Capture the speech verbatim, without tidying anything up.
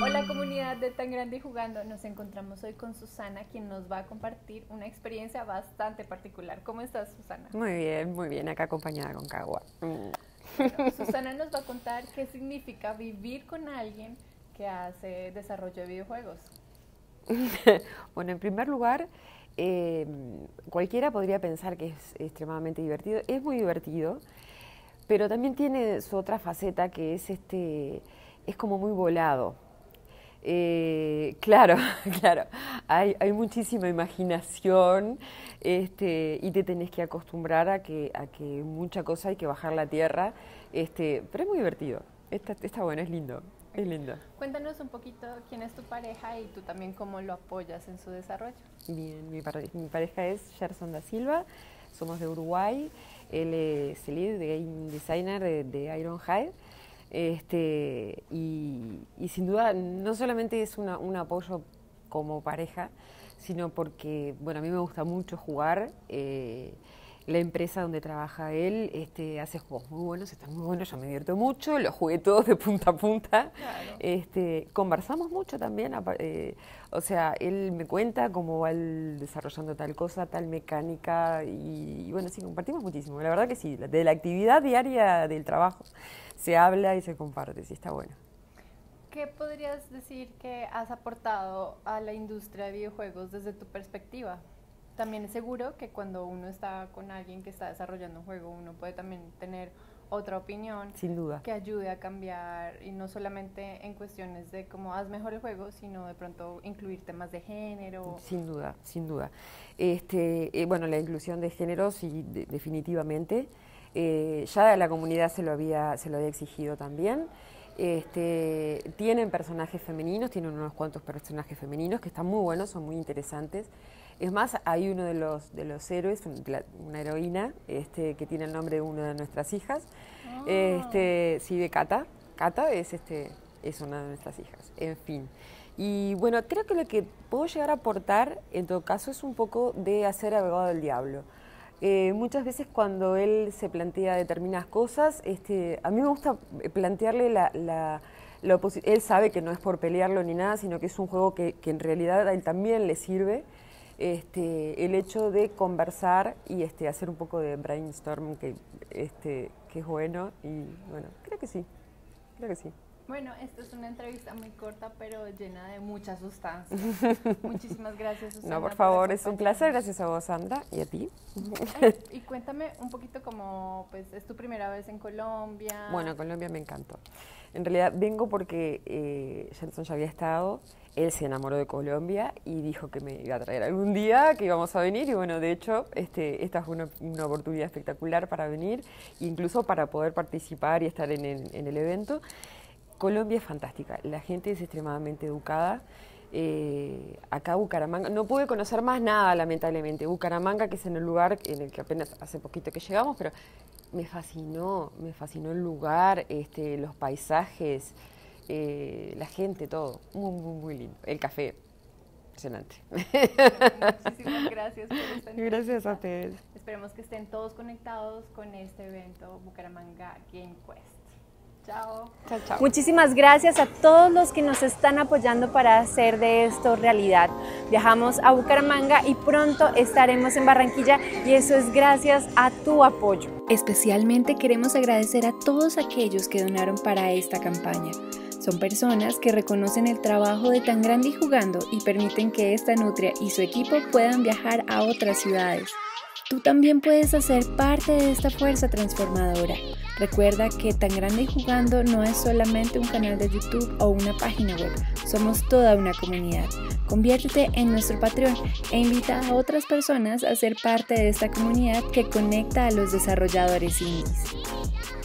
Hola comunidad de Tan Grande y Jugando, nos encontramos hoy con Susana, quien nos va a compartir una experiencia bastante particular. ¿Cómo estás, Susana? Muy bien, muy bien, acá acompañada con Cagua. Bueno, Susana nos va a contar qué significa vivir con alguien que hace desarrollo de videojuegos. Bueno, en primer lugar, eh, cualquiera podría pensar que es extremadamente divertido. Es muy divertido, pero también tiene su otra faceta, que es este, es como muy volado. Eh, claro, claro, hay, hay muchísima imaginación este, y te tenés que acostumbrar a que, a que mucha cosa hay que bajar la tierra, este, pero es muy divertido, está, está bueno, es lindo, es lindo. Cuéntanos un poquito quién es tu pareja y tú también cómo lo apoyas en su desarrollo. Bien, mi, pare mi pareja es Gerson Da Silva, somos de Uruguay, él es el lead de game designer de, de Ironhide. Este, y, y sin duda no solamente es una, un apoyo como pareja, sino porque, bueno, a mí me gusta mucho jugar, eh, la empresa donde trabaja él este, hace juegos muy buenos, están muy buenos, yo me divierto mucho, los jugué todos de punta a punta, claro. este, conversamos mucho también, eh, o sea, él me cuenta cómo va él desarrollando tal cosa, tal mecánica, y, y bueno, sí, compartimos muchísimo, la verdad que sí, de la actividad diaria del trabajo. Se habla y se comparte, sí, está bueno. ¿Qué podrías decir que has aportado a la industria de videojuegos desde tu perspectiva? También es seguro que cuando uno está con alguien que está desarrollando un juego, uno puede también tener otra opinión. Sin duda. Que ayude a cambiar, y no solamente en cuestiones de cómo haz mejor el juego, sino de pronto incluir temas de género. Sin duda, sin duda. Este, eh, bueno, la inclusión de género, sí, de, definitivamente. Eh, ya la comunidad se lo había, se lo había exigido también. Este, tienen personajes femeninos, tienen unos cuantos personajes femeninos que están muy buenos, son muy interesantes. Es más, hay uno de los, de los héroes, una heroína, este, que tiene el nombre de una de nuestras hijas. Oh. Este, sí, de Cata. Cata es, este, es una de nuestras hijas, en fin. Y bueno, creo que lo que puedo llegar a aportar, en todo caso, es un poco de hacer abogado del diablo. Eh, muchas veces cuando él se plantea determinadas cosas, este, a mí me gusta plantearle la, la, la oposición. Él sabe que no es por pelearlo ni nada, sino que es un juego que, que en realidad a él también le sirve. Este, el hecho de conversar y este, hacer un poco de brainstorm, que, este, que es bueno, y bueno, creo que sí, creo que sí. Bueno, esta es una entrevista muy corta, pero llena de mucha sustancia. Muchísimas gracias, Susana. No, por favor, por es un placer. Gracias a vos, Sandra, y a ti. Ay, y cuéntame un poquito cómo, pues, es tu primera vez en Colombia. Bueno, Colombia me encantó. En realidad, vengo porque eh, Gerson ya había estado, él se enamoró de Colombia y dijo que me iba a traer algún día, que íbamos a venir, y bueno, de hecho, este, esta fue una, una oportunidad espectacular para venir, incluso para poder participar y estar en el, en el evento. Colombia es fantástica, la gente es extremadamente educada. Eh, acá Bucaramanga, no pude conocer más nada lamentablemente, Bucaramanga, que es en el lugar en el que apenas hace poquito que llegamos, pero me fascinó, me fascinó el lugar, este, los paisajes, eh, la gente, todo, muy, muy, muy lindo, el café, impresionante. Muchísimas gracias por esta entrevista. Gracias a ustedes. Esperemos que estén todos conectados con este evento Bucaramanga Game Quest. Chao. Chao, chao. Muchísimas gracias a todos los que nos están apoyando para hacer de esto realidad. Viajamos a Bucaramanga y pronto estaremos en Barranquilla, y eso es gracias a tu apoyo. Especialmente queremos agradecer a todos aquellos que donaron para esta campaña. Son personas que reconocen el trabajo de Tan Grande y Jugando y permiten que esta nutria y su equipo puedan viajar a otras ciudades. Tú también puedes hacer parte de esta fuerza transformadora. Recuerda que Tan Grande y Jugando no es solamente un canal de YouTube o una página web, somos toda una comunidad. Conviértete en nuestro Patreon e invita a otras personas a ser parte de esta comunidad que conecta a los desarrolladores indies.